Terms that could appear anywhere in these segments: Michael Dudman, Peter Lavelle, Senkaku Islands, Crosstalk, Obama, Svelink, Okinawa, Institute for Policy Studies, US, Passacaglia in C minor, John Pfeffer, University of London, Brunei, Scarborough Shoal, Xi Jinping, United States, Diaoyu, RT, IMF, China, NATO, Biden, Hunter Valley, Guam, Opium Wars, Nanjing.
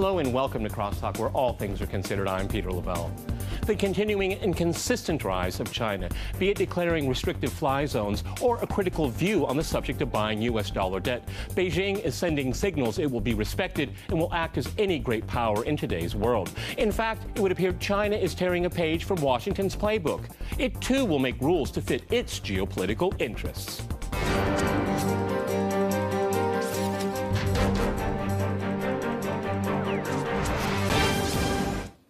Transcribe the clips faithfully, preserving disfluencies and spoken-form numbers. Hello and welcome to Crosstalk, where all things are considered. I'm Peter Lavelle. The continuing and consistent rise of China, be it declaring restrictive fly zones or a critical view on the subject of buying U S dollar debt, Beijing is sending signals it will be respected and will act as any great power in today's world. In fact, it would appear China is tearing a page from Washington's playbook. It too will make rules to fit its geopolitical interests.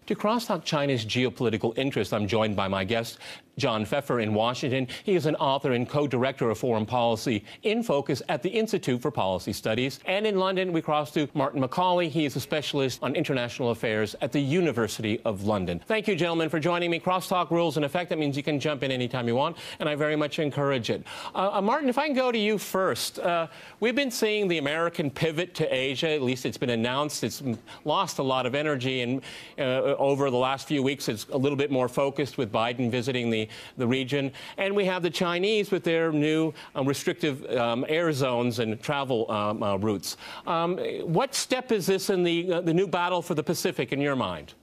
To crosstalk China's geopolitical interests, I'm joined by my guest, John Pfeffer in Washington. He is an author and co-director of foreign policy in focus at the Institute for Policy Studies. And in London, we cross to Martin McCauley. He is a specialist on international affairs at the University of London. Thank you, gentlemen, for joining me. Crosstalk rules in effect. That means you can jump in anytime you want, and I very much encourage it. Uh, uh, Martin, if I can go to you first. Uh, we've been seeing the American pivot to Asia. At least it's been announced. It's lost a lot of energy and uh, over the last few weeks, it's a little bit more focused with Biden visiting the, the region. And we have the Chinese with their new um, restrictive um, air zones and travel um, uh, routes. Um, what step is this in the, uh, the new battle for the Pacific, in your mind?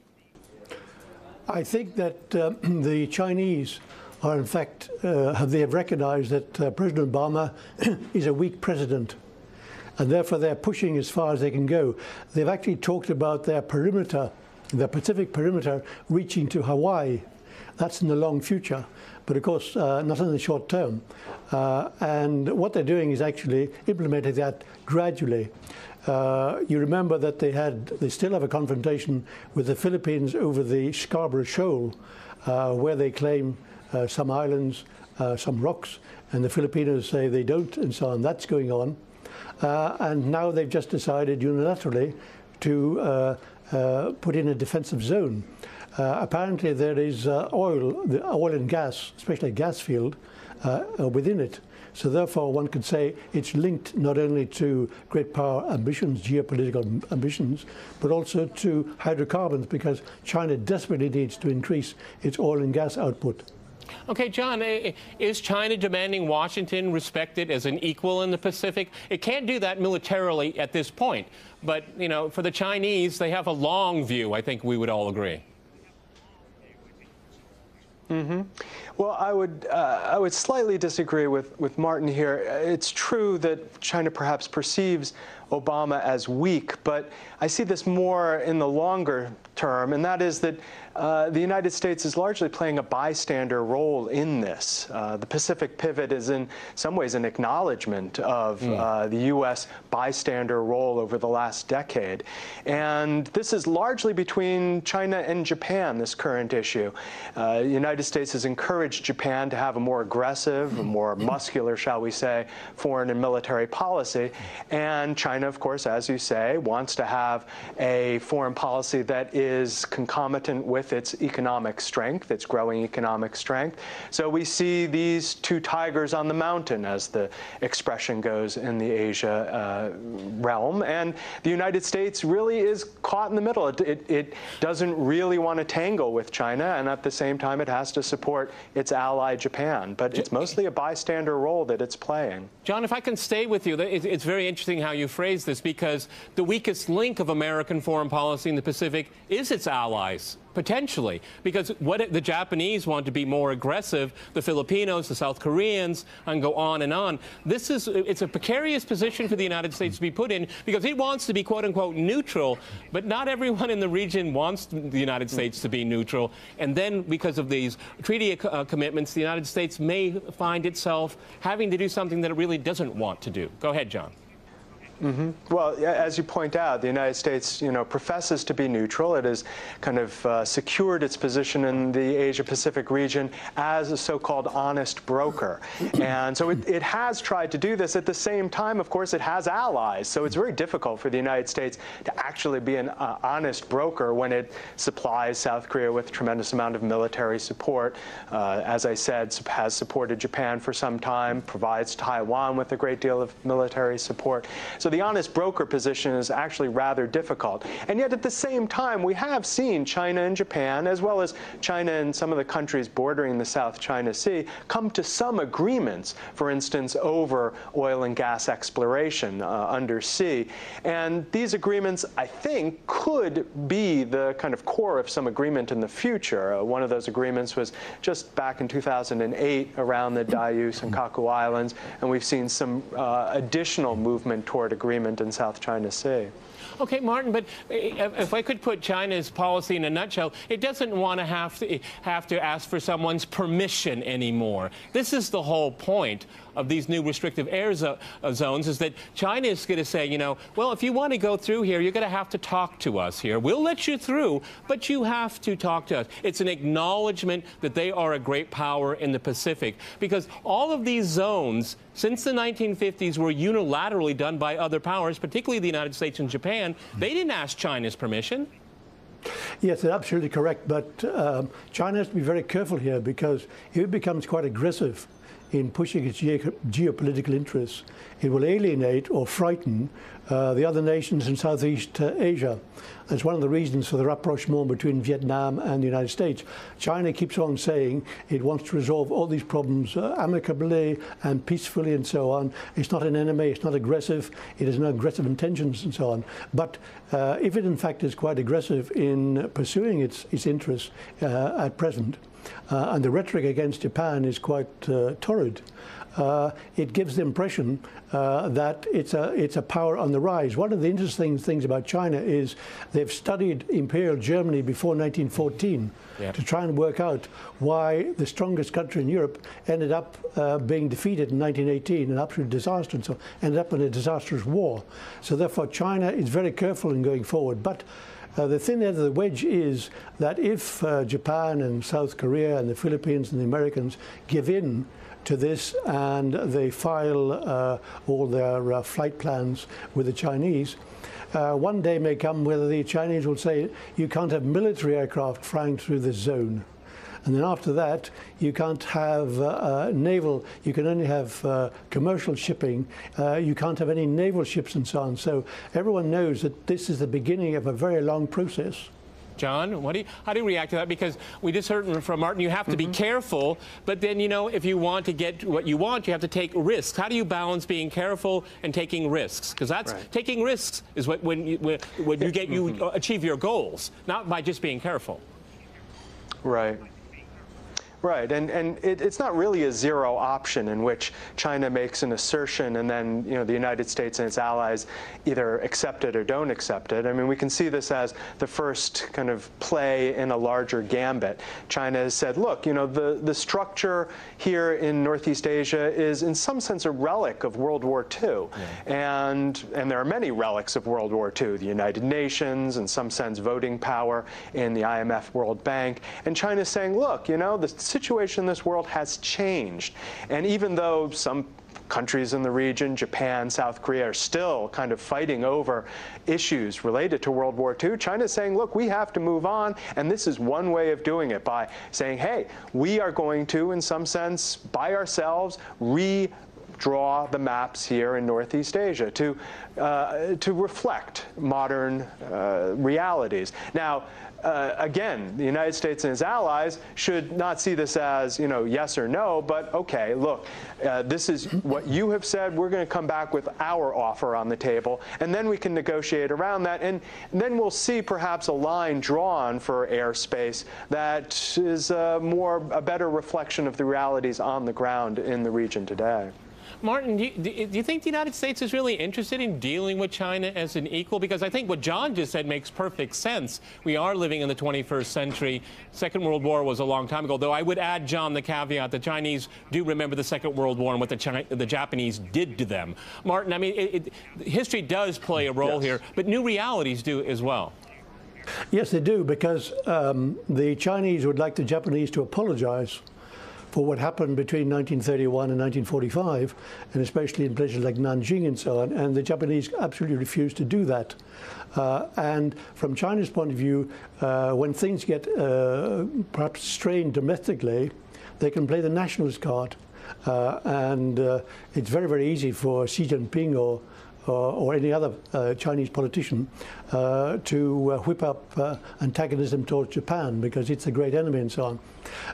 I think that uh, the Chinese are, in fact, uh, have they have recognized that uh, President Obama is a weak president. And therefore, they're pushing as far as they can go. They've actually talked about their perimeter, the Pacific perimeter, reaching to Hawaii. That's in the long future, but of course uh, not in the short term. Uh, and what they're doing is actually implementing that gradually. Uh, you remember that they had, they still have a confrontation with the Philippines over the Scarborough Shoal, uh, where they claim uh, some islands, uh, some rocks, and the Filipinos say they don't, and so on. That's going on. Uh, and now they've just decided unilaterally to uh, Uh, put in a defensive zone. Uh, apparently there is uh, oil, the oil and gas, especially a gas field, uh, within it. So therefore one could say it's linked not only to great power ambitions, geopolitical ambitions, but also to hydrocarbons, because China desperately needs to increase its oil and gas output. Okay, John, is China demanding Washington respect it as an equal in the Pacific? It can't do that militarily at this point. But, you know, for the Chinese, they have a long view. I think we would all agree. Mm-hmm. Well, I would, uh, I would slightly disagree with, with Martin here. It's true that China perhaps perceives Obama as weak, but I see this more in the longer term, and that is that uh, the United States is largely playing a bystander role in this. Uh, the Pacific pivot is in some ways an acknowledgement of mm. uh, the U S bystander role over the last decade. And this is largely between China and Japan, this current issue. Uh, the United States has encouraged Japan to have a more aggressive, a more muscular, shall we say, foreign and military policy, and China China, of course, as you say, wants to have a foreign policy that is concomitant with its economic strength, its growing economic strength. So we see these two tigers on the mountain, as the expression goes in the Asia uh, realm. And the United States really is caught in the middle. It, it, it doesn't really want to tangle with China, and at the same time, it has to support its ally, Japan. But it's mostly a bystander role that it's playing. John, if I can stay with you, it's very interesting how you phrase this, because the weakest link of American foreign policy in the Pacific is its allies, potentially, because what the Japanese want to be more aggressive, the Filipinos, the South Koreans, and go on and on. This is, it's a precarious position for the United States to be put in, because it wants to be quote-unquote neutral, but not everyone in the region wants the United States to be neutral. And then, because of these treaty uh, commitments, the United States may find itself having to do something that it really doesn't want to do. Go ahead, John. Mm-hmm. Well, as you point out, the United States, you know, professes to be neutral. It has kind of uh, secured its position in the Asia-Pacific region as a so-called honest broker. And so it, it has tried to do this. At the same time, of course, it has allies. So it's very difficult for the United States to actually be an uh, honest broker when it supplies South Korea with a tremendous amount of military support. Uh, as I said, has supported Japan for some time, provides Taiwan with a great deal of military support. So So the honest broker position is actually rather difficult. And yet at the same time, we have seen China and Japan, as well as China and some of the countries bordering the South China Sea, come to some agreements, for instance, over oil and gas exploration uh, undersea. And these agreements, I think, could be the kind of core of some agreement in the future. Uh, one of those agreements was just back in two thousand eight around the Diaoyu, Senkaku Islands, and we've seen some uh, additional movement toward agreement in South China Sea. Okay, Martin, but if I could put China's policy in a nutshell, it doesn't want to have to have to ask for someone's permission anymore. This is the whole point of these new restrictive air zo zones, is that China is going to say, you know, well, if you want to go through here, you're going to have to talk to us here. We'll let you through, but you have to talk to us. It's an acknowledgement that they are a great power in the Pacific, because all of these zones since the nineteen fifties were unilaterally done by other powers, particularly the United States and Japan. They didn't ask China's permission. Yes, that's absolutely correct. But um, China has to be very careful here, because if it becomes quite aggressive in pushing its ge geopolitical interests, it will alienate or frighten uh, the other nations in Southeast uh, Asia. That's one of the reasons for the rapprochement between Vietnam and the United States. China keeps on saying it wants to resolve all these problems uh, amicably and peacefully and so on. It's not an enemy, it's not aggressive, it has no aggressive intentions and so on. But uh, if it in fact is quite aggressive in pursuing its, its interests uh, at present, Uh, and the rhetoric against Japan is quite uh, torrid. Uh, it gives the impression uh, that it's a, it's a power on the rise. One of the interesting things about China is they've studied Imperial Germany before nineteen fourteen yeah. to try and work out why the strongest country in Europe ended up uh, being defeated in nineteen eighteen, an absolute disaster, and so ended up in a disastrous war. So therefore, China is very careful in going forward. But Uh, the thin end of the wedge is that if uh, Japan and South Korea and the Philippines and the Americans give in to this and they file uh, all their uh, flight plans with the Chinese, uh, one day may come whether the Chinese will say, you can't have military aircraft flying through this zone. And then after that, you can't have uh, uh, naval, you can only have uh, commercial shipping, uh, you can't have any naval ships and so on. So everyone knows that this is the beginning of a very long process. John, what do you, how do you react to that? Because we just heard from Martin, you have to mm-hmm. be careful, but then, you know, if you want to get what you want, you have to take risks. How do you balance being careful and taking risks? Because that's right. Taking risks is what, when you, when, when you get, you mm-hmm. achieve your goals, not by just being careful. Right. Right, and, and it, it's not really a zero option in which China makes an assertion and then, you know, the United States and its allies either accept it or don't accept it. I mean, we can see this as the first kind of play in a larger gambit. China has said, look, you know, the, the structure here in Northeast Asia is in some sense a relic of World War Two. Yeah. And, and there are many relics of World War Two, the United Nations, in some sense voting power in the I M F World Bank. And China's saying, look, you know, the situation in this world has changed, and even though some countries in the region, Japan, South Korea, are still kind of fighting over issues related to World War Two. China's saying, look, we have to move on, and this is one way of doing it, by saying, hey, we are going to, in some sense, by ourselves, re- draw the maps here in Northeast Asia to, uh, to reflect modern uh, realities. Now, uh, again, the United States and its allies should not see this as, you know, yes or no, but okay, look, uh, this is what you have said, we're going to come back with our offer on the table, and then we can negotiate around that, and then we'll see perhaps a line drawn for airspace that is uh, more, a better reflection of the realities on the ground in the region today. Martin, do you, do you think the United States is really interested in dealing with China as an equal? Because I think what John just said makes perfect sense. We are living in the twenty-first century. Second World War was a long time ago, though I would add, John, the caveat, the Chinese do remember the Second World War and what the, China, the Japanese did to them. Martin, I mean, it, it, history does play a role yes. here, but new realities do as well. Yes, they do, because um, the Chinese would like the Japanese to apologize for what happened between nineteen thirty-one and nineteen forty-five, and especially in places like Nanjing and so on, and the Japanese absolutely refused to do that. Uh, and from China's point of view, uh, when things get uh, perhaps strained domestically, they can play the nationalist card. Uh, and uh, it's very, very easy for Xi Jinping or uh, or any other uh, Chinese politician uh, to uh, whip up uh, antagonism towards Japan because it's a great enemy and so on.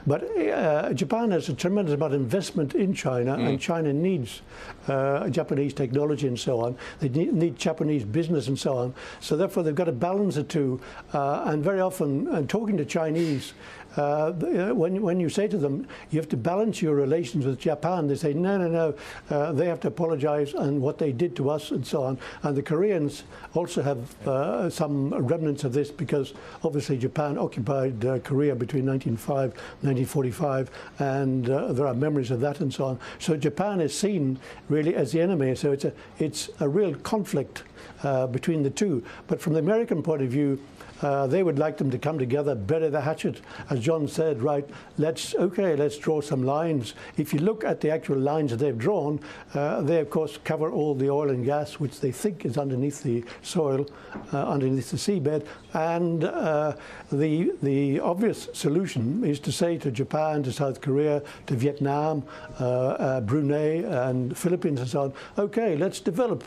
But uh, Japan has a tremendous amount of investment in China, mm. and China needs uh, Japanese technology and so on. They need Japanese business and so on. So therefore, they've got to balance the two. Uh, and very often, and talking to Chinese, uh, when when you say to them, you have to balance your relations with Japan, they say, no, no, no, uh, they have to apologize and what they did to us and so on. And the Koreans also have uh, some remnants of this because obviously Japan occupied uh, Korea between nineteen oh five, nineteen forty-five, and uh, there are memories of that and so on. So Japan is seen really as the enemy. So it's a, it's a real conflict uh, between the two. But from the American point of view, Uh, they would like them to come together, bury the hatchet, as John said, right, let's, okay, let's draw some lines. If you look at the actual lines that they've drawn, uh, they, of course, cover all the oil and gas, which they think is underneath the soil, uh, underneath the seabed. And uh, the, the obvious solution is to say to Japan, to South Korea, to Vietnam, uh, uh, Brunei, and Philippines and so on, okay, let's develop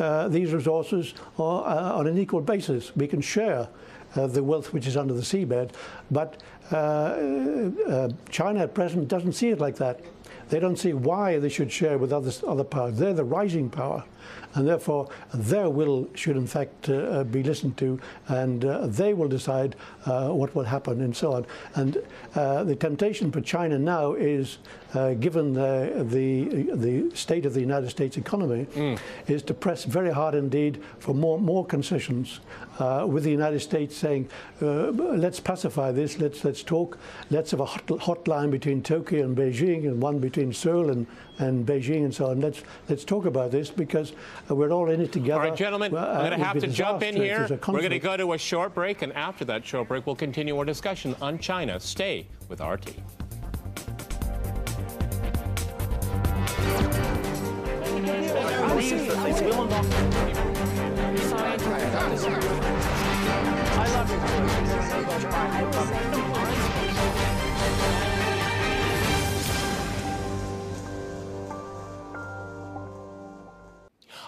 uh, these resources on, uh, on an equal basis. We can share Uh, the wealth which is under the seabed. But uh, uh, China at present doesn't see it like that. They don't see why they should share with other, other powers. They're the rising power. And therefore, their will should, in fact, uh, be listened to. And uh, they will decide uh, what will happen and so on. And uh, the temptation for China now is, uh, given the, the, the state of the United States economy, mm. is to press very hard indeed for more, more concessions, uh, with the United States saying, uh, let's pacify this, let's, let's talk, let's have a hot, hotline between Tokyo and Beijing and one between Seoul and, and Beijing and so on. Let's let's talk about this because uh, we're all in it together. All right, gentlemen, well, uh, I'm going to have to jump in here. We're going to go to a short break, and after that short break, we'll continue our discussion on China. Stay with R T.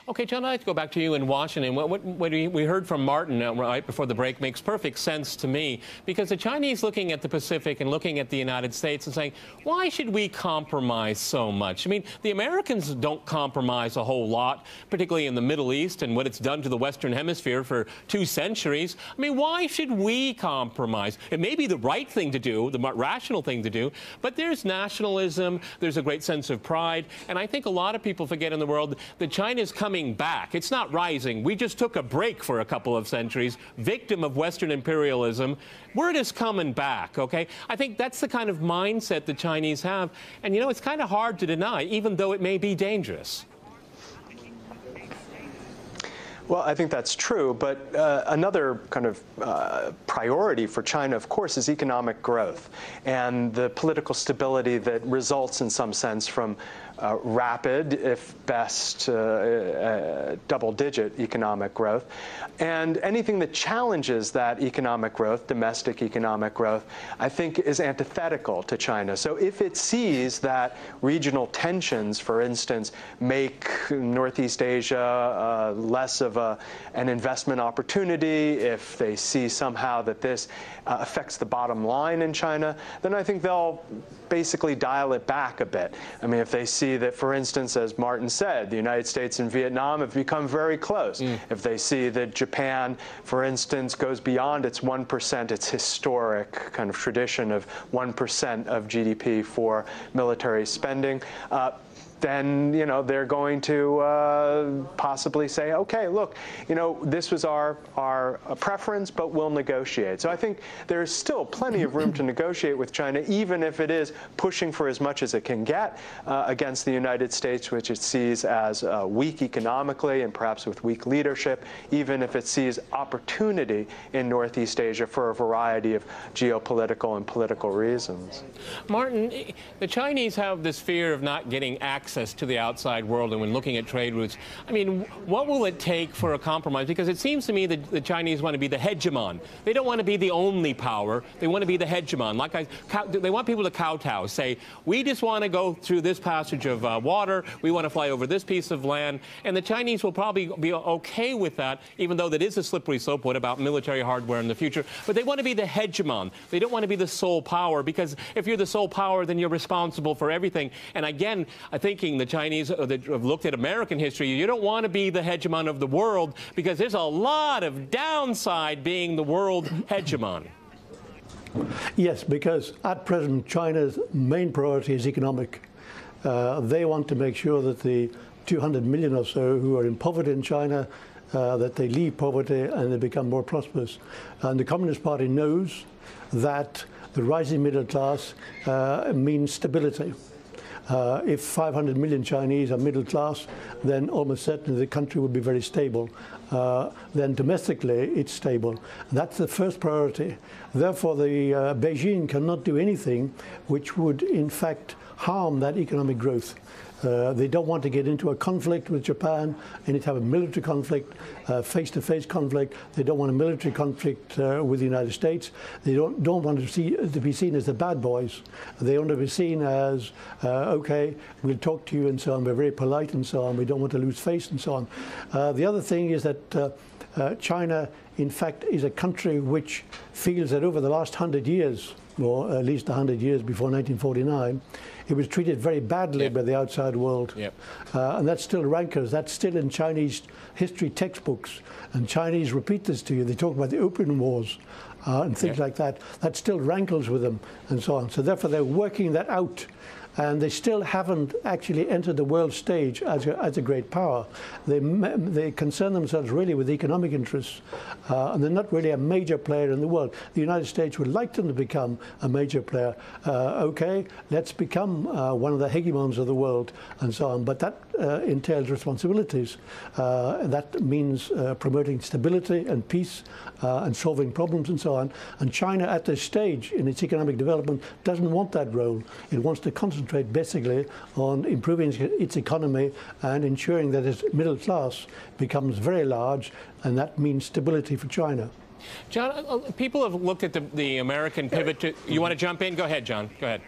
Okay, John, I'd like to go back to you in Washington. What, what, what we heard from Martin right before the break makes perfect sense to me, because the Chinese looking at the Pacific and looking at the United States and saying, why should we compromise so much? I mean, the Americans don't compromise a whole lot, particularly in the Middle East and what it's done to the Western Hemisphere for two centuries. I mean, why should we compromise? It may be the right thing to do, the rational thing to do, but there's nationalism, there's a great sense of pride, and I think a lot of people forget in the world that China's coming back. It's not rising. We just took a break for a couple of centuries, victim of Western imperialism. We're just coming back, okay? I think that's the kind of mindset the Chinese have. And, you know, it's kind of hard to deny, even though it may be dangerous. Well, I think that's true, but uh, another kind of uh, priority for China, of course, is economic growth and the political stability that results in some sense from uh, rapid, if best, uh, uh, double-digit economic growth. And anything that challenges that economic growth, domestic economic growth, I think is antithetical to China. So if it sees that regional tensions, for instance, make Northeast Asia uh, less of A, an investment opportunity, if they see somehow that this uh, affects the bottom line in China, then I think they'll basically dial it back a bit. I mean, if they see that, for instance, as Martin said, the United States and Vietnam have become very close. Mm. If they see that Japan, for instance, goes beyond its one percent, its historic kind of tradition of one percent of G D P for military spending, uh, then, you know, they're going to uh, possibly say, okay, look, you know, this was our, our preference, but we'll negotiate. So I think there's still plenty of room to negotiate with China, even if it is pushing for as much as it can get uh, against the United States, which it sees as uh, weak economically and perhaps with weak leadership, even if it sees opportunity in Northeast Asia for a variety of geopolitical and political reasons. Martin, the Chinese have this fear of not getting access access to the outside world and when looking at trade routes. I mean, what will it take for a compromise? Because it seems to me that the Chinese want to be the hegemon. They don't want to be the only power. They want to be the hegemon. Like I, cow, they want people to kowtow, say, we just want to go through this passage of uh, water. We want to fly over this piece of land. And the Chinese will probably be okay with that, even though that is a slippery slope. What about military hardware in the future? But they want to be the hegemon. They don't want to be the sole power, because if you're the sole power, then you're responsible for everything. And again, I thinking the Chinese that have looked at American history, you don't want to be the hegemon of the world, because there's a lot of downside being the world hegemon. Yes, because at present, China's main priority is economic. Uh, they want to make sure that the two hundred million or so who are in poverty in China, uh, that they leave poverty and they become more prosperous. And the Communist Party knows that the rising middle class uh, means stability. Uh, if five hundred million Chinese are middle class, then almost certainly the country would be very stable. Uh, then domestically, it's stable. That's the first priority. Therefore, the uh, Beijing cannot do anything which would, in fact, harm that economic growth. Uh, they don't want to get into a conflict with Japan, any type of military conflict, uh, face-to-face conflict. They don't want a military conflict uh, with the United States. They don't, don't want to, see, to be seen as the bad boys. They want to be seen as, uh, okay, we'll talk to you and so on. We're very polite and so on. We don't want to lose face and so on. Uh, the other thing is that uh, uh, China, in fact, is a country which feels that over the last hundred years, or at least one hundred years before nineteen forty-nine, it was treated very badly yep. by the outside world. Yep. Uh, and that still rankles. That's still in Chinese history textbooks. And Chinese repeat this to you. They talk about the Opium Wars uh, and things yep. like that. That still rankles with them and so on. So therefore, they're working that out. And they still haven't actually entered the world stage as a, as a great power. They, they concern themselves really with economic interests, uh, and they're not really a major player in the world. The United States would like them to become a major player. Uh, okay, let's become uh, one of the hegemons of the world, and so on. But that uh, entails responsibilities. Uh, that means uh, promoting stability and peace uh, and solving problems, and so on. And China, at this stage in its economic development, doesn't want that role. It wants to concentrate basically on improving its economy and ensuring that its middle class becomes very large, and that means stability for China. John, people have looked at the, the American pivot to, you want to jump in? Go ahead, John. Go ahead.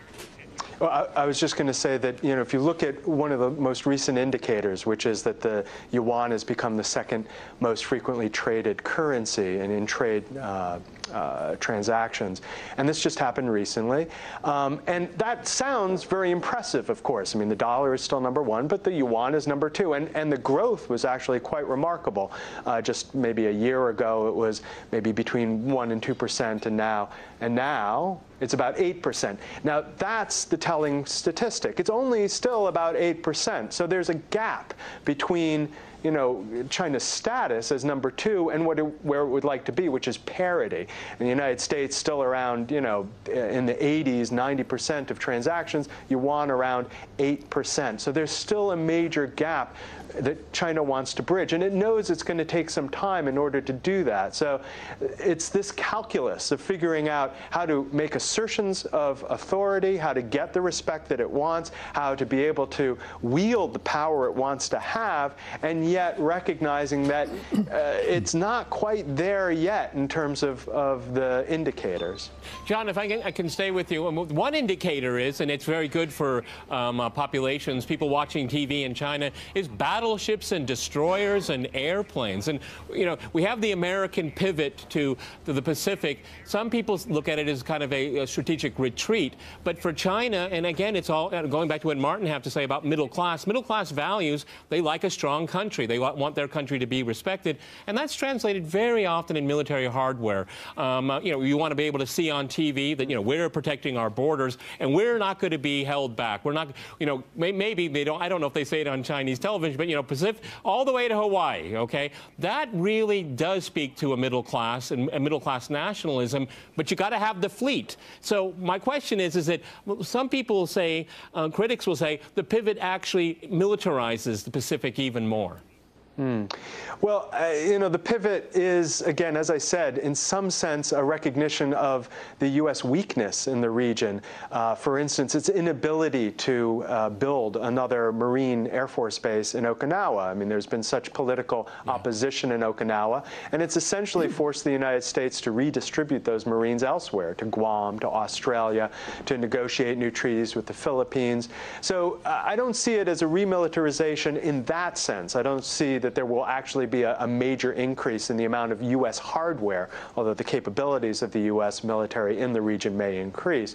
Well, I, I was just going to say that, you know, if you look at one of the most recent indicators, which is that the yuan has become the second most frequently traded currency and in trade uh, Uh, transactions. And this just happened recently. Um, and that sounds very impressive, of course. I mean, the dollar is still number one, but the yuan is number two. And, and the growth was actually quite remarkable. Uh, just maybe a year ago, it was maybe between one and two percent, and now, and now it's about eight percent. Now, that's the telling statistic. It's only still about eight percent. So there's a gap between you know, China's status as number two and what it, where it would like to be, which is parity. And the United States still around, you know, in the eighties, ninety percent of transactions, yuan around eight percent. So there's still a major gap that China wants to bridge. And it knows it's going to take some time in order to do that. So it's this calculus of figuring out how to make assertions of authority, how to get the respect that it wants, how to be able to wield the power it wants to have, and yet recognizing that uh, it's not quite there yet in terms of, of the indicators. John, if I can, I can stay with you. One indicator is, and it's very good for um, uh, populations, people watching T V in China, is battle. Battleships and destroyers and airplanes. And, you know, we have the American pivot to, to the Pacific. Some people look at it as kind of a, a strategic retreat. But for China, and again, it's all going back to what Martin had to say about middle class. Middle class values, they like a strong country. They want their country to be respected. And that's translated very often in military hardware. Um, uh, you know, you want to be able to see on T V that, you know, we're protecting our borders and we're not going to be held back. We're not, you know, may, maybe they don't, I don't know if they say it on Chinese television, but, you know, Pacific, all the way to Hawaii, okay? That really does speak to a middle class and middle class nationalism, but you got to have the fleet. So my question is, is that some people say, uh, critics will say, the pivot actually militarizes the Pacific even more. Mm. Well, uh, you know, the pivot is, again, as I said, in some sense, a recognition of the U S weakness in the region. Uh, for instance, its inability to uh, build another Marine Air Force base in Okinawa. I mean, there's been such political yeah. opposition in Okinawa, and it's essentially forced the United States to redistribute those Marines elsewhere, to Guam, to Australia, to negotiate new treaties with the Philippines. So uh, I don't see it as a remilitarization in that sense. I don't see that there will actually be a, a major increase in the amount of U S hardware, although the capabilities of the U S military in the region may increase.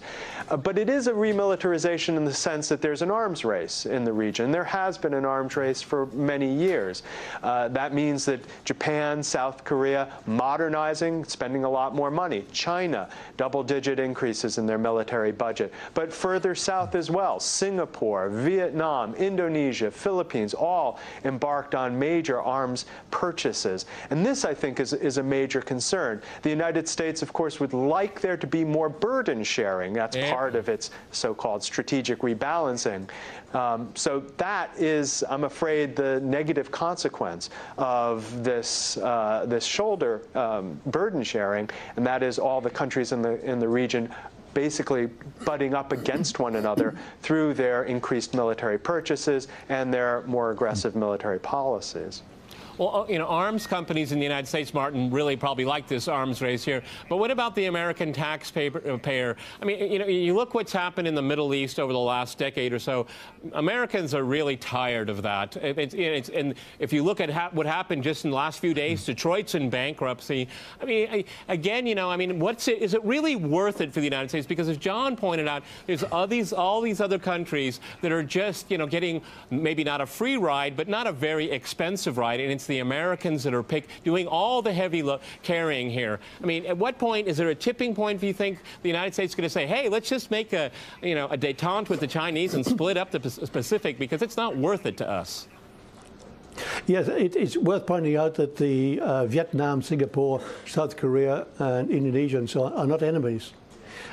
Uh, but it is a remilitarization in the sense that there's an arms race in the region. There has been an arms race for many years. Uh, that means that Japan, South Korea, modernizing, spending a lot more money. China, double-digit increases in their military budget. But further south as well, Singapore, Vietnam, Indonesia, Philippines, all embarked on major major arms purchases. And this, I think, is, is a major concern. The United States, of course, would like there to be more burden sharing. That's yeah. part of its so-called strategic rebalancing. Um, so that is, I'm afraid, the negative consequence of this, uh, this shoulder um, burden sharing, and that is all the countries in the, in the region basically butting up against one another through their increased military purchases and their more aggressive military policies. Well, you know, arms companies in the United States, Martin, really probably like this arms race here. But what about the American taxpayer? I mean, you know, you look what's happened in the Middle East over the last decade or so. Americans are really tired of that. It's, it's, and if you look at ha what happened just in the last few days, Detroit's in bankruptcy. I mean, I, again, you know, I mean, what's it, is it really worth it for the United States? Because as John pointed out, there's all these, all these other countries that are just, you know, getting maybe not a free ride, but not a very expensive ride. And it's the Americans that are pick, doing all the heavy lo carrying here. I mean, at what point is there a tipping point if you think the United States is going to say, hey, let's just make a, you know, a détente with the Chinese and split up the Pacific because it's not worth it to us? Yes, it, it's worth pointing out that the uh, Vietnam, Singapore, South Korea, and Indonesia and so on are not enemies.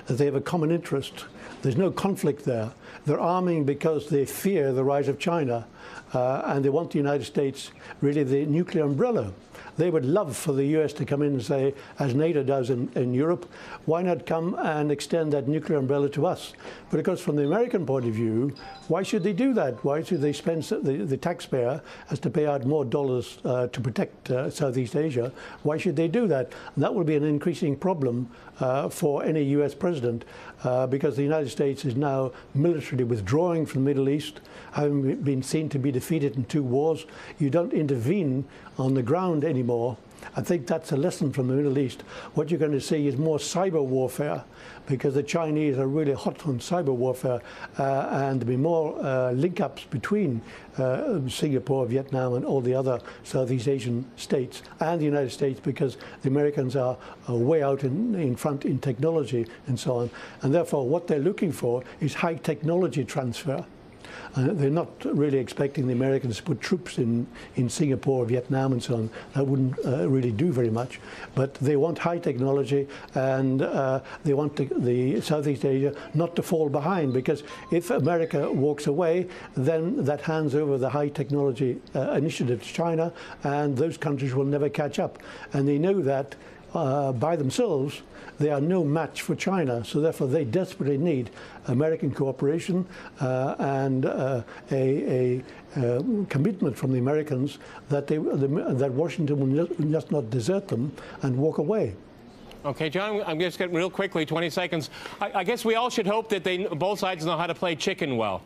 They have a common interest. There's no conflict there. They're arming because they fear the rise of China, uh, and they want the United States, really the nuclear umbrella. They would love for the U S to come in and say, as NATO does in, in Europe, why not come and extend that nuclear umbrella to us? But of course, from the American point of view, why should they do that? Why should they spend, the, the taxpayer has to pay out more dollars uh, to protect uh, Southeast Asia? Why should they do that? And that will be an increasing problem uh, for any U S president, uh, because the United States is now militarily withdrawing from the Middle East, having been seen to be defeated in two wars. You don't intervene on the ground anymore. I think that's a lesson from the Middle East. What you're going to see is more cyber warfare, because the Chinese are really hot on cyber warfare, uh, and there'll be more uh, link-ups between uh, Singapore, Vietnam, and all the other Southeast Asian states and the United States, because the Americans are, are way out in, in front in technology and so on. And therefore, what they're looking for is high technology transfer. Uh, they're not really expecting the Americans to put troops in, in Singapore, Vietnam, and so on. That wouldn't uh, really do very much. But they want high technology, and uh, they want to, the Southeast Asia not to fall behind, because if America walks away, then that hands over the high technology uh, initiative to China, and those countries will never catch up. And they know that uh, by themselves, they are no match for China, so therefore they desperately need American cooperation uh, and uh, a, a, a commitment from the Americans that, they, that Washington will just not desert them and walk away. Okay, John, I'm just getting real quickly, twenty seconds. I, I guess we all should hope that they, both sides know how to play chicken well.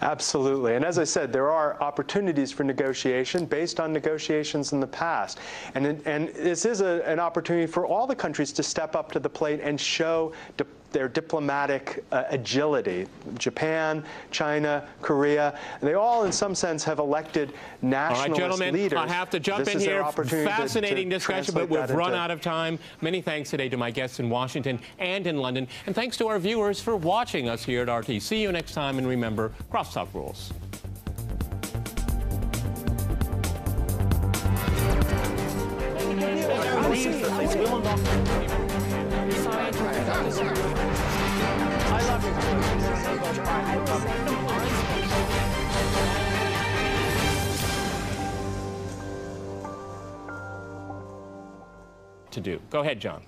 Absolutely. And as I said, there are opportunities for negotiation based on negotiations in the past. And, and this is a, an opportunity for all the countries to step up to the plate and show diplomacy. Their diplomatic uh, agility. Japan, China, Korea, they all in some sense have elected nationalist leaders. All right, gentlemen, I have to jump in here. Fascinating discussion, but we've run out of time. Many thanks today to my guests in Washington and in London. And thanks to our viewers for watching us here at R T. See you next time, and remember, Crosstalk rules. I love you. I love you. I love you. to do. Go ahead, John.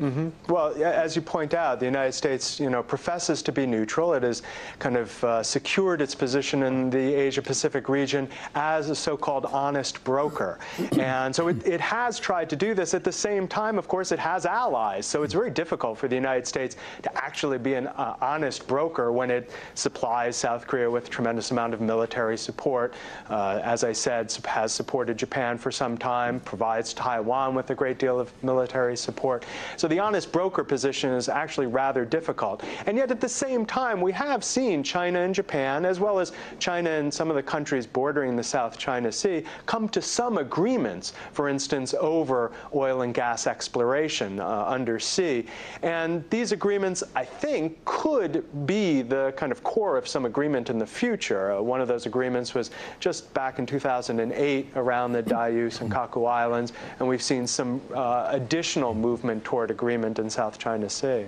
Mm-hmm. Well, as you point out, the United States, you know, professes to be neutral. It has kind of uh, secured its position in the Asia-Pacific region as a so-called honest broker. And so it, it has tried to do this. At the same time, of course, it has allies. So it's very difficult for the United States to actually be an uh, honest broker when it supplies South Korea with a tremendous amount of military support. Uh, as I said, has supported Japan for some time, provides Taiwan with a great deal of military support. So So the honest broker position is actually rather difficult. And yet at the same time, we have seen China and Japan, as well as China and some of the countries bordering the South China Sea, come to some agreements, for instance, over oil and gas exploration uh, undersea. And these agreements, I think, could be the kind of core of some agreement in the future. Uh, one of those agreements was just back in two thousand eight around the Diaoyu, Senkaku Islands, and we've seen some uh, additional movement toward agreement in South China Sea.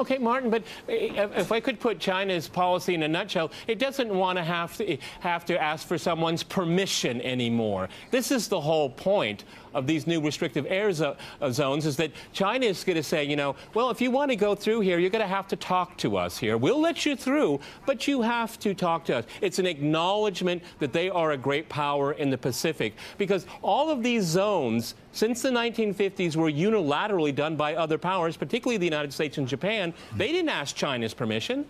Okay, Martin, but if I could put China's policy in a nutshell, it doesn't want to have to have to ask for someone's permission anymore. This is the whole point of these new restrictive air zo zones, is that China is going to say, you know, well, if you want to go through here, you're going to have to talk to us here. We'll let you through, but you have to talk to us. It's an acknowledgement that they are a great power in the Pacific, because all of these zones since the nineteen fifties were unilaterally done by other powers, particularly the United States and Japan. They didn't ask China's permission.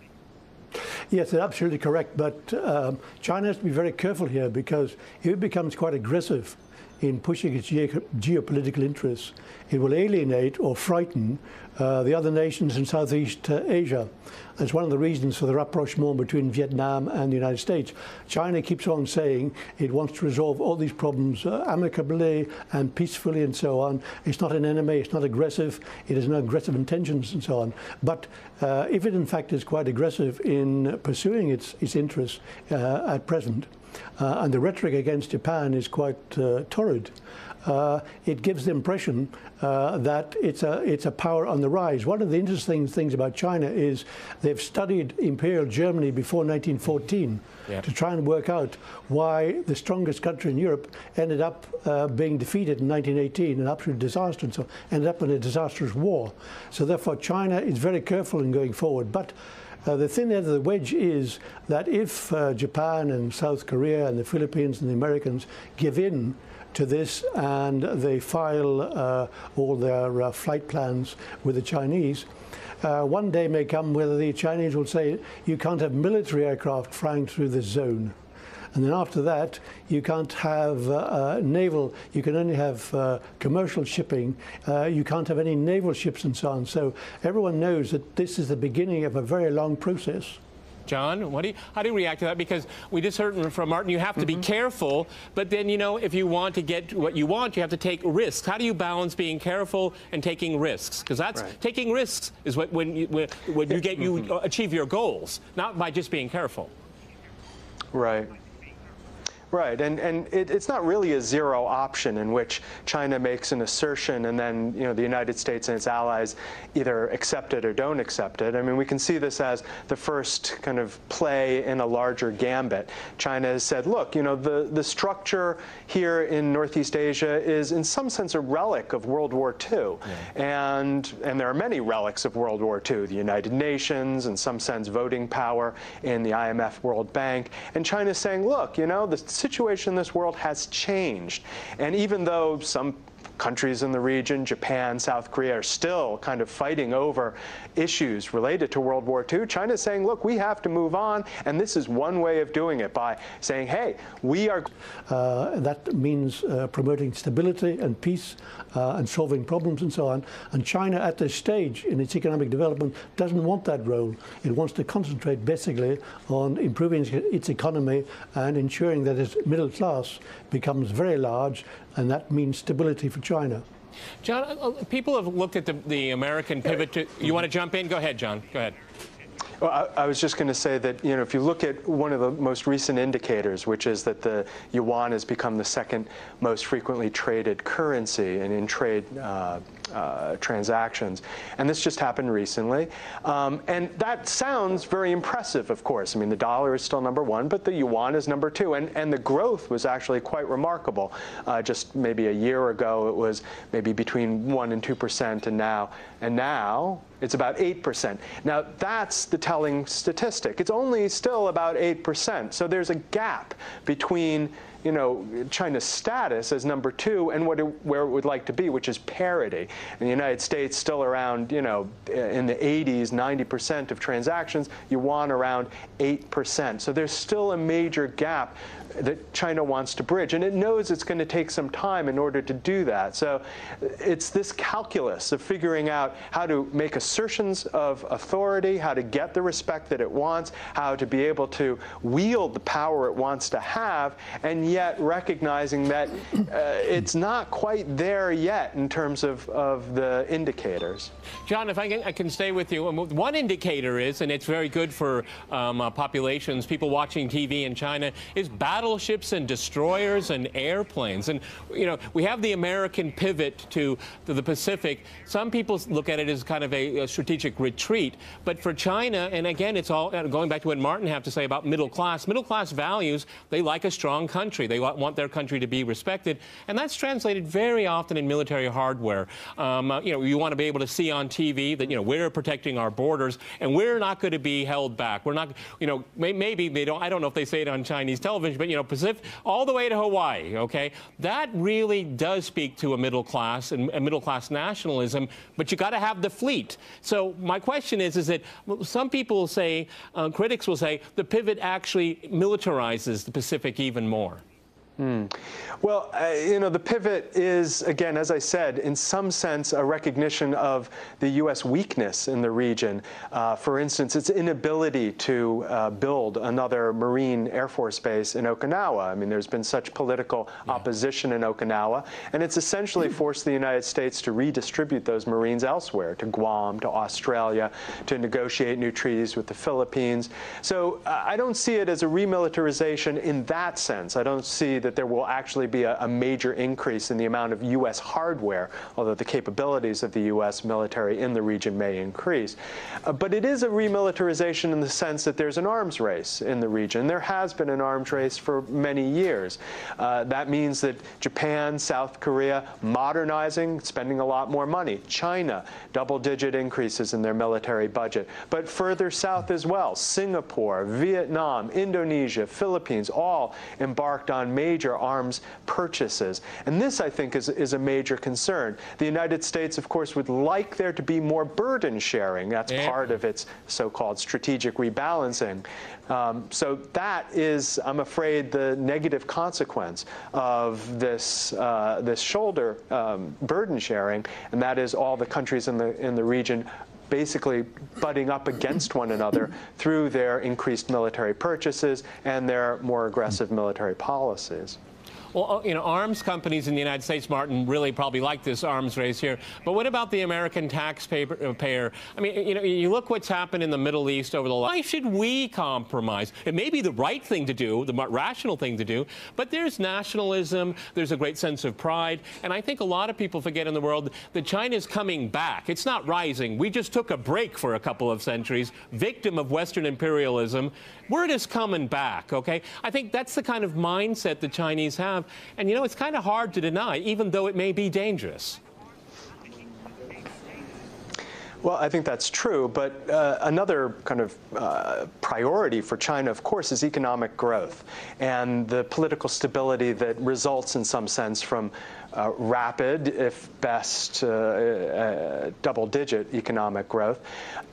Yes, that's absolutely correct. But um, China has to be very careful here, because if it becomes quite aggressive in pushing its ge geopolitical interests, it will alienate or frighten uh, the other nations in Southeast uh, Asia. That's one of the reasons for the rapprochement between Vietnam and the United States. China keeps on saying it wants to resolve all these problems uh, amicably and peacefully and so on. It's not an enemy, it's not aggressive, it has no aggressive intentions and so on. But uh, if it in fact is quite aggressive in pursuing its, its interests uh, at present, Uh, and the rhetoric against Japan is quite uh, torrid, uh, it gives the impression uh, that it's a, it's a power on the rise. One of the interesting things about China is they've studied Imperial Germany before nineteen fourteen yeah. to try and work out why the strongest country in Europe ended up uh, being defeated in nineteen eighteen, an absolute disaster, and so ended up in a disastrous war. So therefore China is very careful in going forward. But Uh, the thin end of the wedge is that if uh, Japan and South Korea and the Philippines and the Americans give in to this and they file uh, all their uh, flight plans with the Chinese, uh, one day may come whether the Chinese will say, you can't have military aircraft flying through this zone. And then after that, you can't have uh, uh, naval, you can only have uh, commercial shipping, uh, you can't have any naval ships and so on. So everyone knows that this is the beginning of a very long process. John, what do you, how do you react to that? Because we just heard from Martin, you have to mm-hmm. be careful, but then, you know, if you want to get what you want, you have to take risks. How do you balance being careful and taking risks? Because that's right. Taking risks is what, when you, when, when you get, you mm-hmm. achieve your goals, not by just being careful. Right. Right, and, and it, it's not really a zero option in which China makes an assertion and then, you know, the United States and its allies either accept it or don't accept it. I mean, we can see this as the first kind of play in a larger gambit. China has said, look, you know, the, the structure here in Northeast Asia is in some sense a relic of World War Two. Yeah. And, and there are many relics of World War Two, the United Nations, in some sense voting power in the I M F World Bank. And China's saying, look, you know, the situation in this world has changed. And even though some countries in the region, Japan, South Korea, are still kind of fighting over issues related to World War Two, China's saying, look, we have to move on, and this is one way of doing it, by saying, hey, we are... Uh, that means uh, promoting stability and peace uh, and solving problems and so on. And China, at this stage in its economic development, doesn't want that role. It wants to concentrate basically on improving its economy and ensuring that its middle class becomes very large, and that means stability for China. John, people have looked at the, the American pivot to... You want to jump in? Go ahead, John. Go ahead. Well, I, I was just going to say that, you know, if you look at one of the most recent indicators, which is that the yuan has become the second most frequently traded currency and in trade uh, uh, transactions, and this just happened recently, um, and that sounds very impressive, of course. I mean, the dollar is still number one, but the yuan is number two, and, and the growth was actually quite remarkable. Uh, just maybe a year ago, it was maybe between one and two percent, and now, and now, it's about eight percent. Now, that's the telling statistic. It's only still about eight percent. So there's a gap between, you know, China's status as number two and what it, where it would like to be, which is parity. In the United States, still around, you know, in the eighties, ninety percent of transactions, yuan around eight percent. So there's still a major gap that China wants to bridge, and it knows it's going to take some time in order to do that. So it's this calculus of figuring out how to make assertions of authority, how to get the respect that it wants, how to be able to wield the power it wants to have, and yet recognizing that uh, it's not quite there yet in terms of, of the indicators. John, if I can, I can stay with you. One indicator is, and it's very good for um, uh, populations, people watching T V in China, is battle. Battleships and destroyers and airplanes. And, you know, we have the American pivot to, to the Pacific. Some people look at it as kind of a, a strategic retreat. But for China, and again, it's all going back to what Martin had to say about middle class. Middle class values, they like a strong country. They want their country to be respected. And that's translated very often in military hardware. Um, uh, you know, you want to be able to see on T V that, you know, we're protecting our borders and we're not going to be held back. We're not, you know, may, maybe they don't, I don't know if they say it on Chinese television, but, you know, Pacific, all the way to Hawaii, okay? That really does speak to a middle class and a middle class nationalism, but you got to have the fleet. So my question is, is that some people say, uh, critics will say, the pivot actually militarizes the Pacific even more. Hmm. Well, uh, you know, the pivot is, again, as I said, in some sense, a recognition of the U S weakness in the region. Uh, for instance, its inability to uh, build another Marine Air Force base in Okinawa. I mean, there's been such political opposition in Okinawa, and it's essentially forced the United States to redistribute those Marines elsewhere, to Guam, to Australia, to negotiate new treaties with the Philippines. So uh, I don't see it as a remilitarization in that sense. I don't see that there will actually be a, a major increase in the amount of U S hardware, although the capabilities of the U S military in the region may increase. Uh, but it is a remilitarization in the sense that there's an arms race in the region. There has been an arms race for many years. Uh, that means that Japan, South Korea, modernizing, spending a lot more money. China, double-digit increases in their military budget. But further south as well, Singapore, Vietnam, Indonesia, Philippines, all embarked on major major arms purchases. And this, I think, is, is a major concern. The United States, of course, would like there to be more burden sharing. That's yeah. part of its so-called strategic rebalancing. Um, so that is, I'm afraid, the negative consequence of this, uh, this shoulder um, burden sharing, and that is all the countries in the, in the region basically butting up against one another through their increased military purchases and their more aggressive military policies. Well, you know, arms companies in the United States, Martin, really probably like this arms race here. But what about the American taxpayer? I mean, you know, you look what's happened in the Middle East over the last. Why should we compromise? It may be the right thing to do, the rational thing to do, but there's nationalism, there's a great sense of pride, and I think a lot of people forget in the world that China's coming back. It's not rising. We just took a break for a couple of centuries, victim of Western imperialism. Word is coming back, okay? I think that's the kind of mindset the Chinese have. And, you know, it's kind of hard to deny, even though it may be dangerous. Well, I think that's true, but uh, another kind of uh, priority for China, of course, is economic growth and the political stability that results in some sense from Uh, rapid, if best, uh, uh, double-digit economic growth.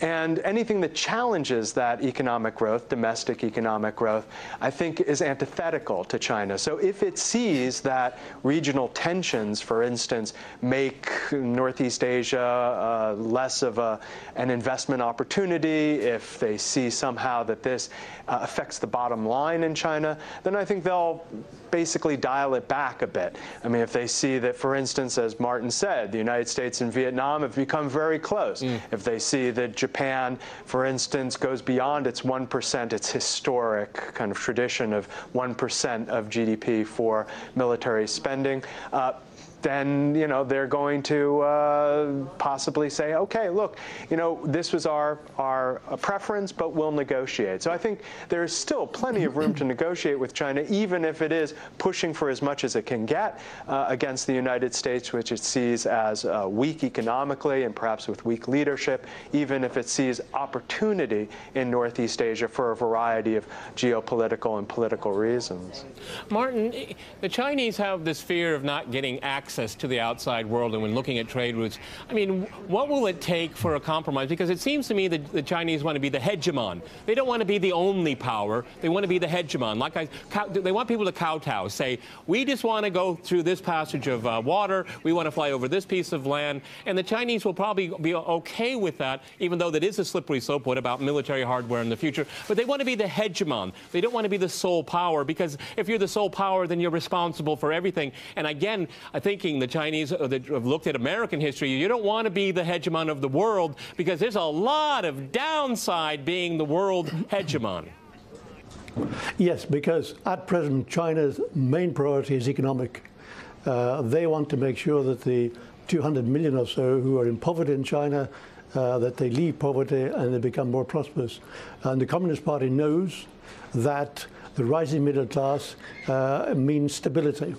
And anything that challenges that economic growth, domestic economic growth, I think is antithetical to China. So if it sees that regional tensions, for instance, make Northeast Asia uh, less of a, an investment opportunity, if they see somehow that this uh, affects the bottom line in China, then I think they'll basically dial it back a bit. I mean, if they see see that, for instance, as Martin said, the United States and Vietnam have become very close. Mm. If they see that Japan, for instance, goes beyond its one percent, its historic kind of tradition of one percent of G D P for military spending, uh, then, you know, they're going to uh, possibly say, okay, look, you know, this was our, our preference, but we'll negotiate. So I think there is still plenty of room to negotiate with China, even if it is pushing for as much as it can get uh, against the United States, which it sees as uh, weak economically and perhaps with weak leadership, even if it sees opportunity in Northeast Asia for a variety of geopolitical and political reasons. Martin, the Chinese have this fear of not getting access to the outside world, and when looking at trade routes, I mean, what will it take for a compromise? Because it seems to me that the Chinese want to be the hegemon. They don't want to be the only power. They want to be the hegemon. Like I, cow, they want people to kowtow, say, we just want to go through this passage of uh, water, we want to fly over this piece of land, and the Chinese will probably be okay with that, even though that is a slippery slope, what about military hardware in the future? But they want to be the hegemon. They don't want to be the sole power, because if you're the sole power, then you're responsible for everything. And again, I think the Chinese that have looked at American history, you don't want to be the hegemon of the world, because there's a lot of downside being the world hegemon. Yes, because at present, China's main priority is economic. Uh, they want to make sure that the two hundred million or so who are in poverty in China, uh, that they leave poverty and they become more prosperous. And the Communist Party knows that the rising middle class uh, means stability.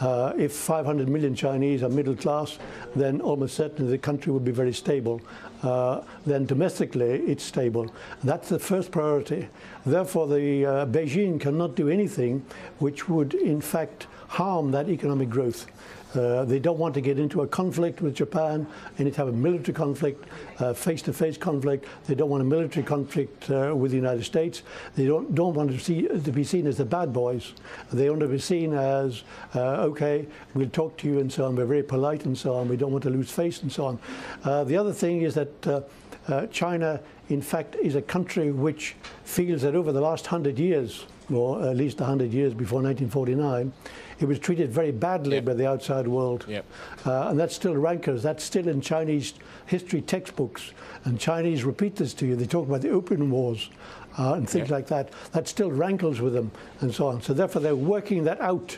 Uh, if five hundred million Chinese are middle class, then almost certainly the country would be very stable. Uh, then domestically, it's stable. That's the first priority. Therefore, the, uh, Beijing cannot do anything which would, in fact, harm that economic growth. Uh, they don't want to get into a conflict with Japan, any type of military conflict, uh, face-to-face conflict. They don't want a military conflict uh, with the United States. They don't, don't want to, see, to be seen as the bad boys. They want to be seen as, uh, okay, we'll talk to you and so on. We're very polite and so on. We don't want to lose face and so on. Uh, the other thing is that uh, uh, China, in fact, is a country which feels that over the last hundred years, or at least one hundred years before nineteen forty-nine, it was treated very badly yep. by the outside world. Yep. Uh, and that still rankles. That's still in Chinese history textbooks. And Chinese repeat this to you. They talk about the Opium Wars uh, and things yep. like that. That still rankles with them and so on. So therefore, they're working that out.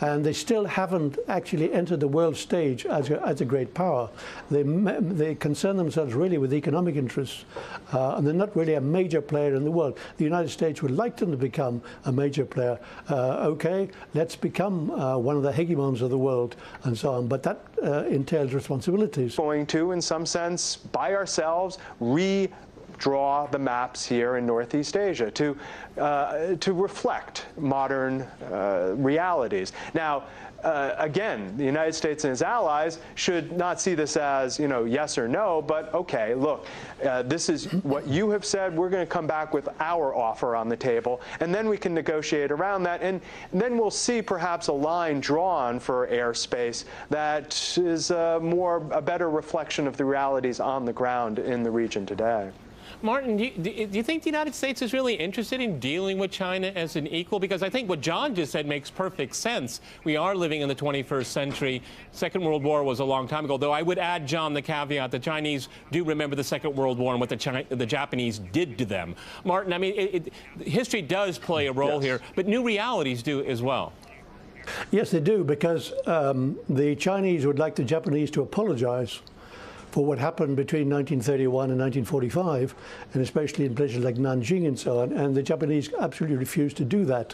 And they still haven't actually entered the world stage as a, as a great power. They, they concern themselves really with economic interests, uh, and they're not really a major player in the world. The United States would like them to become a major player. Uh, okay, let's become uh, one of the hegemons of the world, and so on. But that uh, entails responsibilities. Going to, in some sense, by ourselves, re. draw the maps here in Northeast Asia to, uh, to reflect modern uh, realities. Now, uh, again, the United States and its allies should not see this as, you know, yes or no, but okay, look, uh, this is what you have said, we're going to come back with our offer on the table, and then we can negotiate around that, and then we'll see perhaps a line drawn for airspace that is a more, a better reflection of the realities on the ground in the region today. Martin, do you, do you think the United States is really interested in dealing with China as an equal? Because I think what John just said makes perfect sense. We are living in the twenty-first century. Second World War was a long time ago, though I would add, John, the caveat, the Chinese do remember the Second World War and what the, China, the Japanese did to them. Martin, I mean, it, it, history does play a role yes. here, but new realities do as well. Yes, they do, because um, the Chinese would like the Japanese to apologize for what happened between nineteen thirty-one and nineteen forty-five, and especially in places like Nanjing and so on, and the Japanese absolutely refused to do that.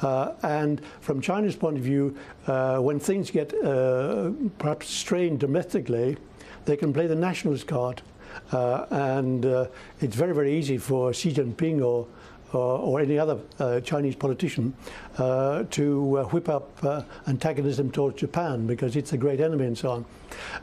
Uh, and from China's point of view, uh, when things get uh, perhaps strained domestically, they can play the nationalist card. Uh, and uh, it's very, very easy for Xi Jinping or Or, or any other uh, Chinese politician uh, to uh, whip up uh, antagonism towards Japan, because it's a great enemy and so on.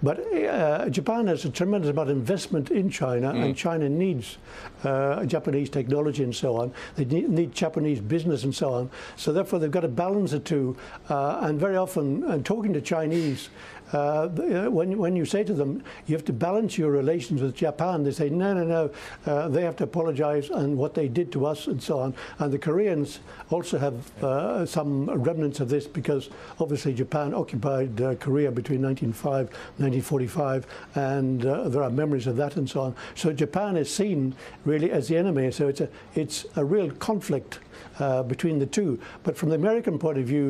But uh, Japan has a tremendous amount of investment in China, mm. and China needs uh, Japanese technology and so on. They need, need Japanese business and so on. So therefore, they've got to balance the two. Uh, and very often, and talking to Chinese, Uh, when, when you say to them, you have to balance your relations with Japan, they say, no, no, no, uh, they have to apologize, and what they did to us and so on. And the Koreans also have uh, some remnants of this, because obviously Japan occupied uh, Korea between nineteen oh five, nineteen forty-five, and uh, there are memories of that and so on. So Japan is seen really as the enemy. So it's a, it's a real conflict uh, between the two. But from the American point of view,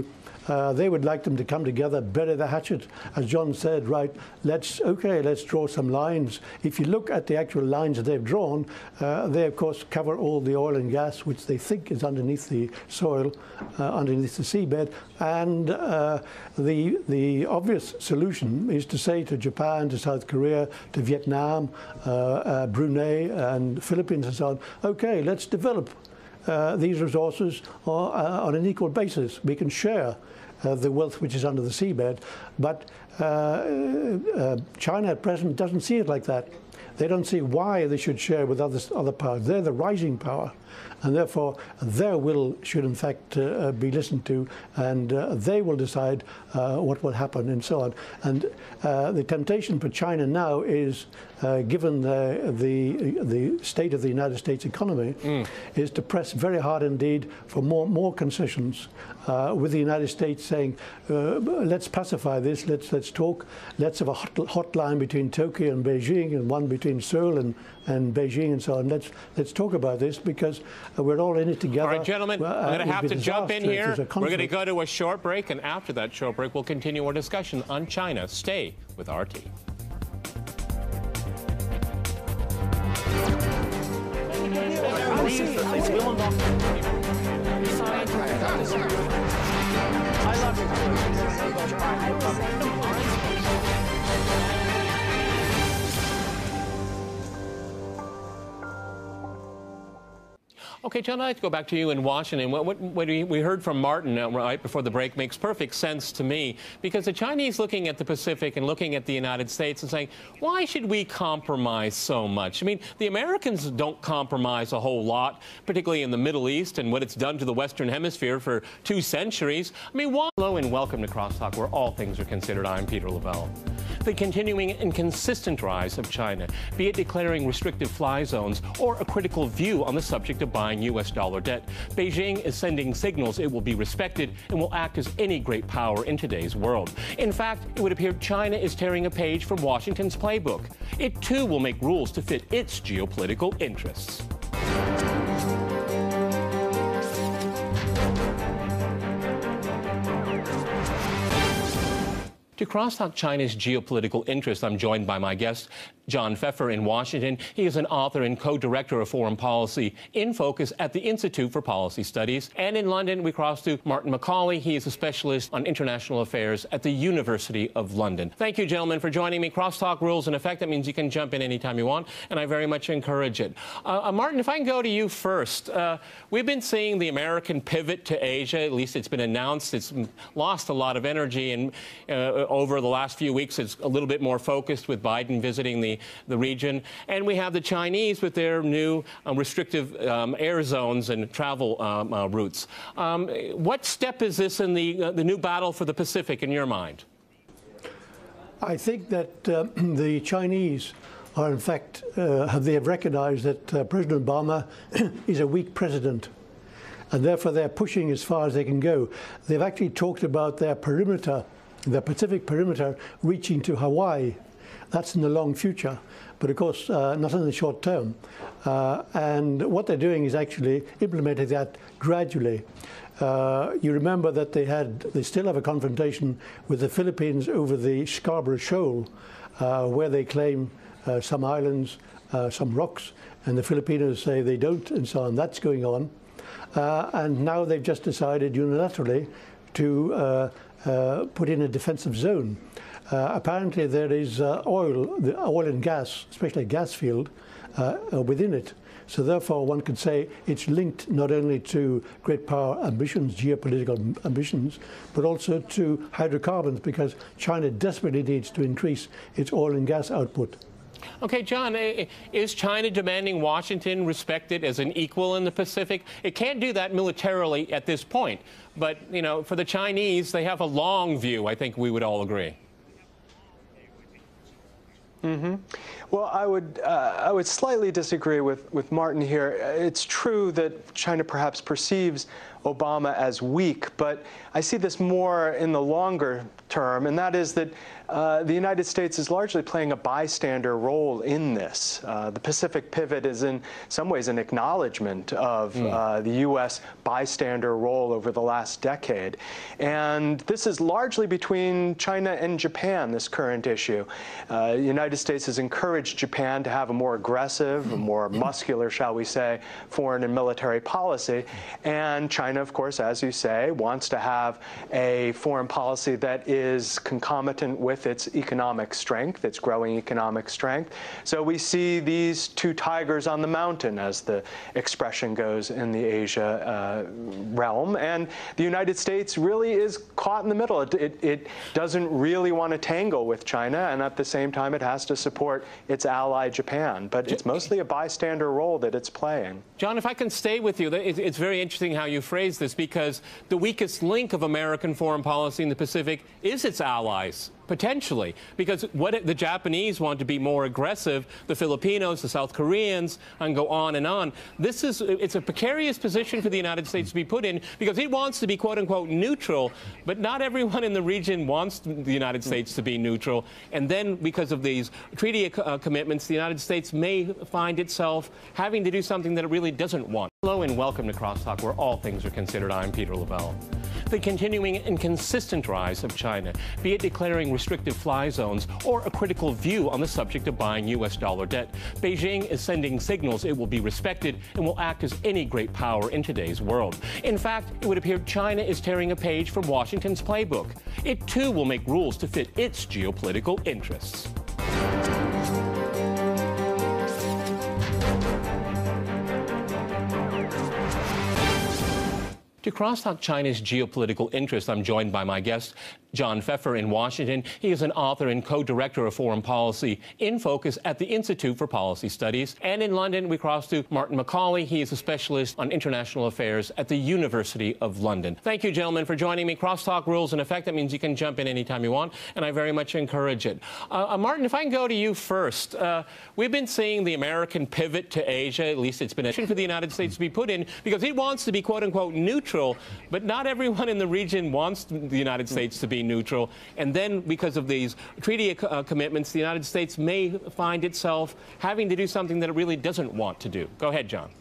Uh, they would like them to come together, bury the hatchet, as John said, right, let's, okay, let's draw some lines. If you look at the actual lines that they've drawn, uh, they, of course, cover all the oil and gas, which they think is underneath the soil, uh, underneath the seabed. And uh, the, the obvious solution is to say to Japan, to South Korea, to Vietnam, uh, uh, Brunei, and Philippines, and so on, okay, let's develop Uh, these resources are, uh, on an equal basis. We can share uh, the wealth which is under the seabed. But uh, uh, China at present doesn't see it like that. They don't see why they should share with other, other powers. They're the rising power, and therefore their will should in fact uh, be listened to, and uh, they will decide uh, what will happen and so on. And uh, the temptation for China now is, uh, given the, the, the state of the United States economy, mm. is to press very hard indeed for more, more concessions, uh, with the United States saying, uh, let's pacify this, let's, let's talk, let's have a hot, hotline between Tokyo and Beijing, and one between Seoul and, and Beijing and so on. Let's, let's talk about this, because we're all in it together. All right, gentlemen, well, I'm going to have to jump in here. We're going to go to a short break, and after that short break, we'll continue our discussion on China. Stay with R T. Okay, John, I'd like to go back to you in Washington. What, what, what we heard from Martin right before the break makes perfect sense to me, because the Chinese looking at the Pacific and looking at the United States and saying, why should we compromise so much? I mean, the Americans don't compromise a whole lot, particularly in the Middle East and what it's done to the Western Hemisphere for two centuries. I mean, why? Hello and welcome to Crosstalk, where all things are considered. I'm Peter Lavelle. The continuing and consistent rise of China, be it declaring restrictive fly zones or a critical view on the subject of buying U S dollar debt, Beijing is sending signals it will be respected and will act as any great power in today's world. In fact, it would appear China is tearing a page from Washington's playbook. It too will make rules to fit its geopolitical interests. To crosstalk China's geopolitical interests, I'm joined by my guest, John Pfeffer in Washington. He is an author and co-director of foreign policy in focus at the Institute for Policy Studies. And in London, we cross to Martin McCauley. He is a specialist on international affairs at the University of London. Thank you, gentlemen, for joining me. Crosstalk rules in effect. That means you can jump in anytime you want, and I very much encourage it. Uh, uh, Martin, if I can go to you first. Uh, we've been seeing the American pivot to Asia. At least it's been announced. It's lost a lot of energy, and uh, over the last few weeks, it's a little bit more focused with Biden visiting the, the region. And we have the Chinese with their new um, restrictive um, air zones and travel um, uh, routes. Um, what step is this in the, uh, the new battle for the Pacific, in your mind? I think that uh, the Chinese are, in fact, uh, they have recognized that uh, President Obama is a weak president, and therefore they're pushing as far as they can go. They've actually talked about their perimeter, the Pacific perimeter, reaching to Hawaii. That's in the long future, but of course uh, not in the short term. Uh, and what they're doing is actually implementing that gradually. Uh, you remember that they had, they still have a confrontation with the Philippines over the Scarborough Shoal, uh, where they claim uh, some islands, uh, some rocks, and the Filipinos say they don't, and so on. That's going on. Uh, and now they've just decided unilaterally to uh, Uh, put in a defensive zone. Uh, apparently there is uh, oil, the oil and gas, especially gas field, uh, uh, within it. So therefore one could say it's linked not only to great power ambitions, geopolitical ambitions, but also to hydrocarbons, because China desperately needs to increase its oil and gas output. Okay, John, is China demanding Washington respect it as an equal in the Pacific? It can't do that militarily at this point. But, you know, for the Chinese, they have a long view, I think we would all agree. Mm-hmm. Well, I would uh, I would slightly disagree with, with Martin here. It's true that China perhaps perceives Obama as weak, but I see this more in the longer term, and that is that uh, the United States is largely playing a bystander role in this. Uh, the Pacific pivot is in some ways an acknowledgement of mm. uh, the U S bystander role over the last decade. And this is largely between China and Japan, this current issue. Uh, the United States has encouraged Japan to have a more aggressive, a more muscular, shall we say, foreign and military policy, and China, of course, as you say, wants to have a foreign policy that is concomitant with its economic strength, its growing economic strength. So we see these two tigers on the mountain, as the expression goes in the Asia uh, realm. And the United States really is caught in the middle. It, it, it doesn't really want to tangle with China, and at the same time, it has to support its ally, Japan. But it's mostly a bystander role that it's playing. John, if I can stay with you, it's very interesting how you phrase this, because the weakest link of American foreign policy in the Pacific is its allies, potentially, because what the Japanese want to be more aggressive, the Filipinos, the South Koreans, and go on and on. This is, it's a precarious position for the United States to be put in, because it wants to be quote-unquote neutral, but not everyone in the region wants the United States to be neutral. And then, because of these treaty uh, commitments, the United States may find itself having to do something that it really doesn't want. Hello and welcome to Crosstalk, where all things are considered. I'm Peter Lavelle. The continuing and consistent rise of China, be it declaring restrictive fly zones or a critical view on the subject of buying U S dollar debt, Beijing is sending signals it will be respected and will act as any great power in today's world. In fact, it would appear China is tearing a page from Washington's playbook. It too will make rules to fit its geopolitical interests. To crosstalk China's geopolitical interests, I'm joined by my guest, John Pfeffer, in Washington. He is an author and co-director of foreign policy in focus at the Institute for Policy Studies. And in London, we cross to Martin McCauley. He is a specialist on international affairs at the University of London. Thank you, gentlemen, for joining me. Crosstalk rules in effect. That means you can jump in anytime you want, and I very much encourage it. Uh, uh, Martin, if I can go to you first. Uh, we've been seeing the American pivot to Asia. At least it's been a position for the United States to be put in, because it wants to be quote-unquote neutral. But not everyone in the region wants the United States to be neutral. And then, because of these treaty uh, commitments, the United States may find itself having to do something that it really doesn't want to do. Go ahead, John.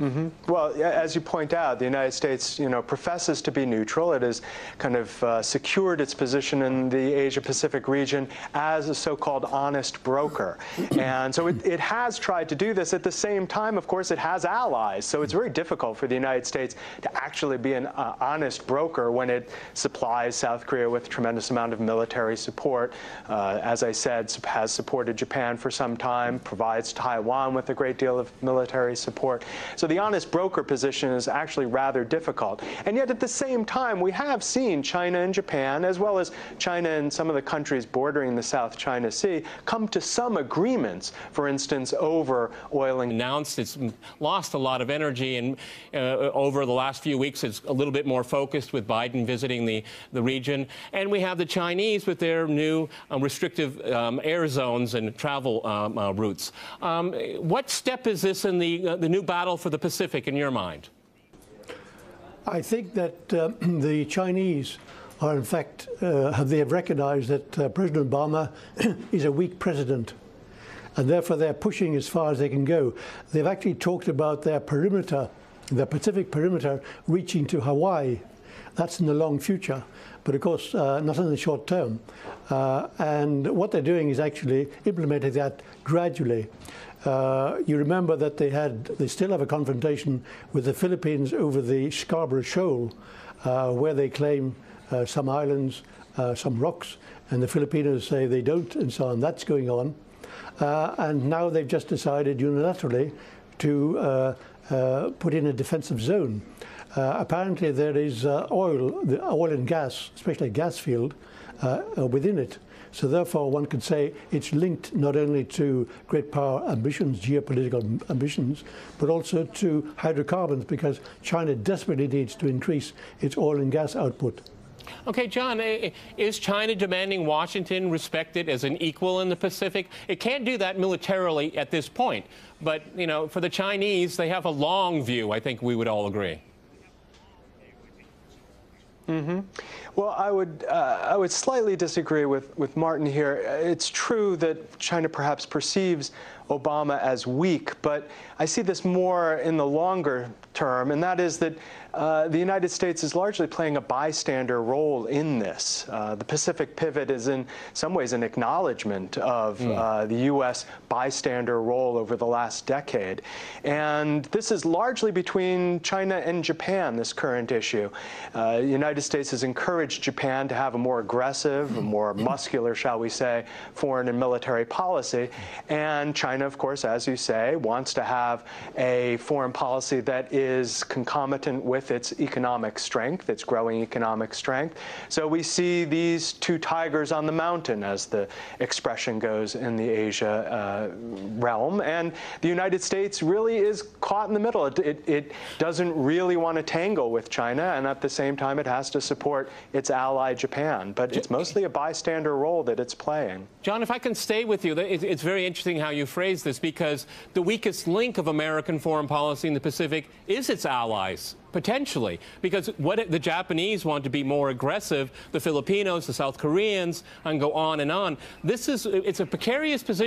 Mm-hmm. Well, as you point out, the United States, you know, professes to be neutral. It has kind of uh, secured its position in the Asia-Pacific region as a so-called honest broker. And so it, it has tried to do this. At the same time, of course, it has allies. So it's very difficult for the United States to actually be an uh, honest broker when it supplies South Korea with a tremendous amount of military support. Uh, as I said, has supported Japan for some time, provides Taiwan with a great deal of military support. So So the honest broker position is actually rather difficult. And yet, at the same time, we have seen China and Japan, as well as China and some of the countries bordering the South China Sea, come to some agreements, for instance, over oil and gas. Announced it's lost a lot of energy, and uh, over the last few weeks, it's a little bit more focused with Biden visiting the, the region. And we have the Chinese with their new um, restrictive um, air zones and travel um, uh, routes. Um, what step is this in the, uh, the new battle for the Pacific, in your mind? I think that uh, the Chinese are, in fact, uh, have they have recognized that uh, President Obama is a weak president, and therefore they're pushing as far as they can go. They've actually talked about their perimeter, their Pacific perimeter, reaching to Hawaii. That's in the long future, but of course uh, not in the short term. Uh, and what they're doing is actually implementing that gradually. Uh, you remember that they had, they still have a confrontation with the Philippines over the Scarborough Shoal, uh, where they claim uh, some islands, uh, some rocks, and the Filipinos say they don't, and so on. That's going on. Uh, and now they've just decided unilaterally to uh, uh, put in a defensive zone. Uh, apparently there is uh, oil, the oil and gas, especially gas field, uh, within it. So therefore, one could say it's linked not only to great power ambitions, geopolitical ambitions, but also to hydrocarbons, because China desperately needs to increase its oil and gas output. Okay, John, is China demanding Washington respect it as an equal in the Pacific? It can't do that militarily at this point. But, you know, for the Chinese, they have a long view. I think we would all agree. Mm-hmm. Well, I would uh, I would slightly disagree with, with Martin here. It's true that China perhaps perceives Obama as weak, but I see this more in the longer term, and that is that uh, the United States is largely playing a bystander role in this. Uh, the Pacific pivot is in some ways an acknowledgement of mm. uh, the U S bystander role over the last decade. And this is largely between China and Japan, this current issue. Uh, the United States has encouraged Japan to have a more aggressive, a more muscular, shall we say, foreign and military policy. And China, of course, as you say, wants to have a foreign policy that is concomitant with its economic strength, its growing economic strength. So we see these two tigers on the mountain, as the expression goes in the Asia uh, realm. And the United States really is caught in the middle. It, it, it doesn't really want to tangle with China, and at the same time, it has to support its ally Japan. But it's mostly a bystander role that it's playing. John, if I can stay with you, it's very interesting how you phrase this, because the weakest link of American foreign policy in the Pacific is its allies, potentially, because what the Japanese want to be more aggressive, the Filipinos, the South Koreans, and go on and on. This is, it's a precarious position.